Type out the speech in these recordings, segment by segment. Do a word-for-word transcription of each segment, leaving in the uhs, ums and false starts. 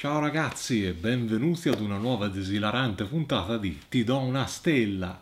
Ciao ragazzi e benvenuti ad una nuova ed esilarante puntata di Ti do una stella.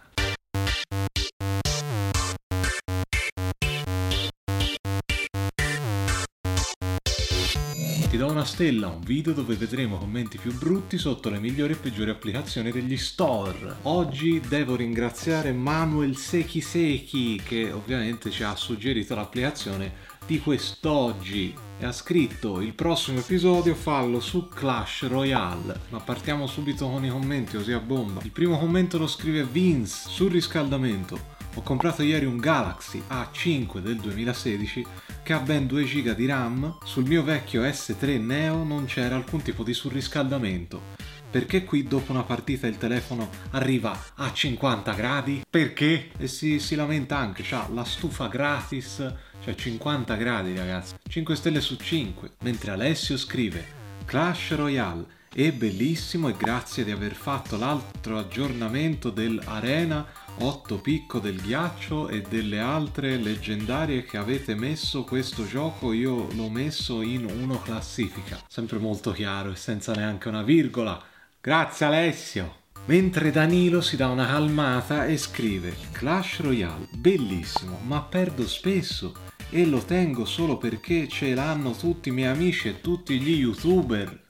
Ti do una stella, un video dove vedremo commenti più brutti sotto le migliori e peggiori applicazioni degli store. Oggi devo ringraziare Manuel Seki Seki che ovviamente ci ha suggerito l'applicazione di quest'oggi e ha scritto: il prossimo episodio fallo su Clash Royale. Ma partiamo subito con i commenti, così a bomba. Il primo commento lo scrive Vince sul riscaldamento. Ho comprato ieri un Galaxy A cinque del duemilasedici che ha ben due giga di RAM. Sul mio vecchio S tre Neo non c'era alcun tipo di surriscaldamento. Perché qui dopo una partita il telefono arriva a cinquanta gradi? Perché? E si, si lamenta anche, c'ha la stufa gratis, cioè cinquanta gradi ragazzi, cinque stelle su cinque. Mentre Alessio scrive: Clash Royale è bellissimo e grazie di aver fatto l'altro aggiornamento dell'arena, otto picco del ghiaccio e delle altre leggendarie che avete messo. Questo gioco io l'ho messo in uno classifica. Sempre molto chiaro e senza neanche una virgola. Grazie Alessio! Mentre Danilo si dà una calmata e scrive: Clash Royale, bellissimo, ma perdo spesso e lo tengo solo perché ce l'hanno tutti i miei amici e tutti gli youtuber.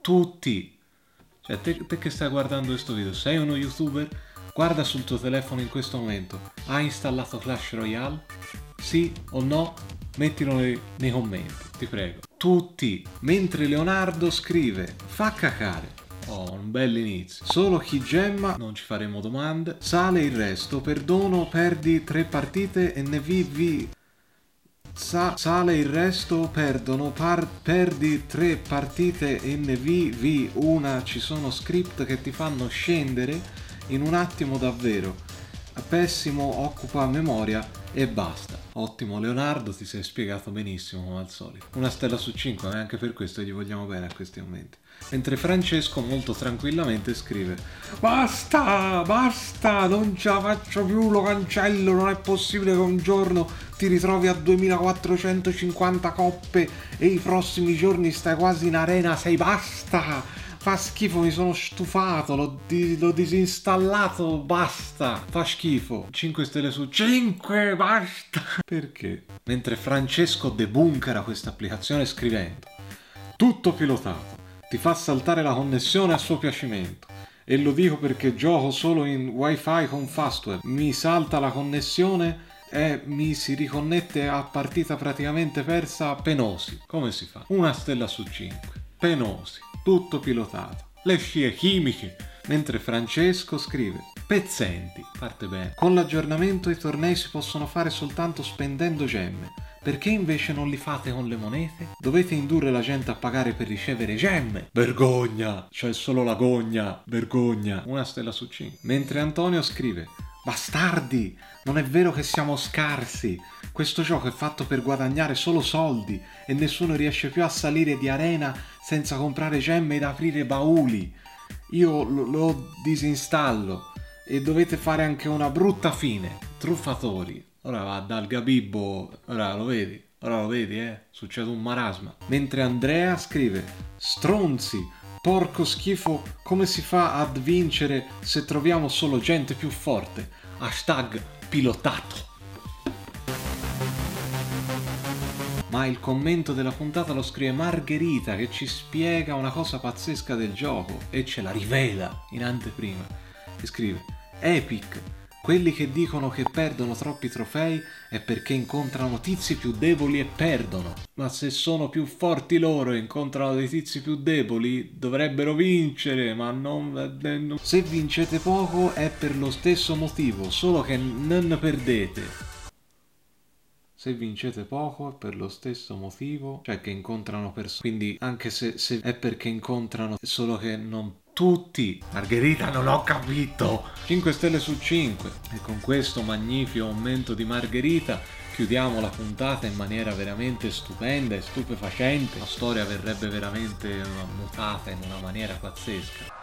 Tutti! Cioè, te, te che stai guardando questo video, sei uno youtuber? Guarda sul tuo telefono in questo momento. Hai installato Clash Royale? Sì o no? Mettilo nei, nei commenti, ti prego. Tutti! Mentre Leonardo scrive: fa cacare. Oh, un bel inizio. Solo chi gemma, non ci faremo domande. Sale il resto, perdono, perdi tre partite e N V V. Sa- sale il resto, perdono, par- perdi tre partite e N V V una. Ci sono script che ti fanno scendere in un attimo davvero. Pessimo, occupa memoria e basta. Ottimo Leonardo, ti sei spiegato benissimo come al solito. Una stella su cinque, ma anche per questo gli vogliamo bene a questi momenti. Mentre Francesco molto tranquillamente scrive: basta, basta, non ce la faccio più, lo cancello, non è possibile che un giorno ti ritrovi a duemilaquattrocentocinquanta coppe e i prossimi giorni stai quasi in arena, sei basta! Fa schifo, mi sono stufato, l'ho, di- l'ho disinstallato, basta, fa schifo. cinque stelle su cinque, basta. Perché? Mentre Francesco debunkera questa applicazione scrivendo: tutto pilotato, ti fa saltare la connessione a suo piacimento. E lo dico perché gioco solo in wifi con Fastweb. Mi salta la connessione e mi si riconnette a partita praticamente persa. Penosi. Come si fa? Una stella su cinque. Penosi. Tutto pilotato, le scie chimiche. Mentre Francesco scrive: pezzenti, parte bene. Con l'aggiornamento i tornei si possono fare soltanto spendendo gemme, perché invece non li fate con le monete? Dovete indurre la gente a pagare per ricevere gemme. Vergogna, c'è solo la gogna, vergogna. Una stella su cinque. Mentre Antonio scrive: bastardi, non è vero che siamo scarsi, questo gioco è fatto per guadagnare solo soldi e nessuno riesce più a salire di arena senza comprare gemme ed aprire bauli. Io lo, lo disinstallo e dovete fare anche una brutta fine. Truffatori. Ora va dal Gabibbo, ora lo vedi, ora lo vedi eh, succede un marasma. Mentre Andrea scrive: stronzi, porco schifo, come si fa ad vincere se troviamo solo gente più forte? Hashtag pilotato. Ma il commento della puntata lo scrive Margherita che ci spiega una cosa pazzesca del gioco e ce la rivela in anteprima. E scrive: epic, quelli che dicono che perdono troppi trofei è perché incontrano tizi più deboli e perdono. Ma se sono più forti loro e incontrano dei tizi più deboli, dovrebbero vincere, ma non... Se vincete poco è per lo stesso motivo, solo che non perdete. Se vincete poco è per lo stesso motivo, cioè che incontrano persone. Quindi anche se, se è perché incontrano, solo che non... Tutti! Margherita, non ho capito! cinque stelle su cinque. E con questo magnifico commento di Margherita chiudiamo la puntata in maniera veramente stupenda e stupefacente. La storia verrebbe veramente mutata in una maniera pazzesca.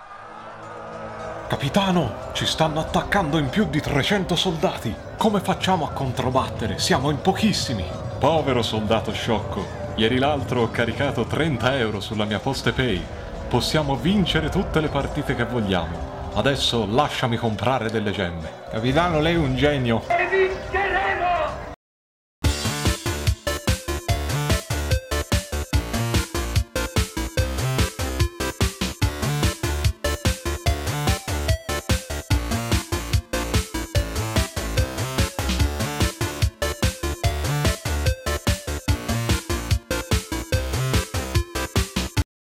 Capitano, ci stanno attaccando in più di trecento soldati. Come facciamo a controbattere? Siamo in pochissimi. Povero soldato sciocco, Ieri l'altro ho caricato trenta euro sulla mia Postepay. Possiamo vincere tutte le partite che vogliamo. Adesso lasciami comprare delle gemme. Capitano, lei è un genio.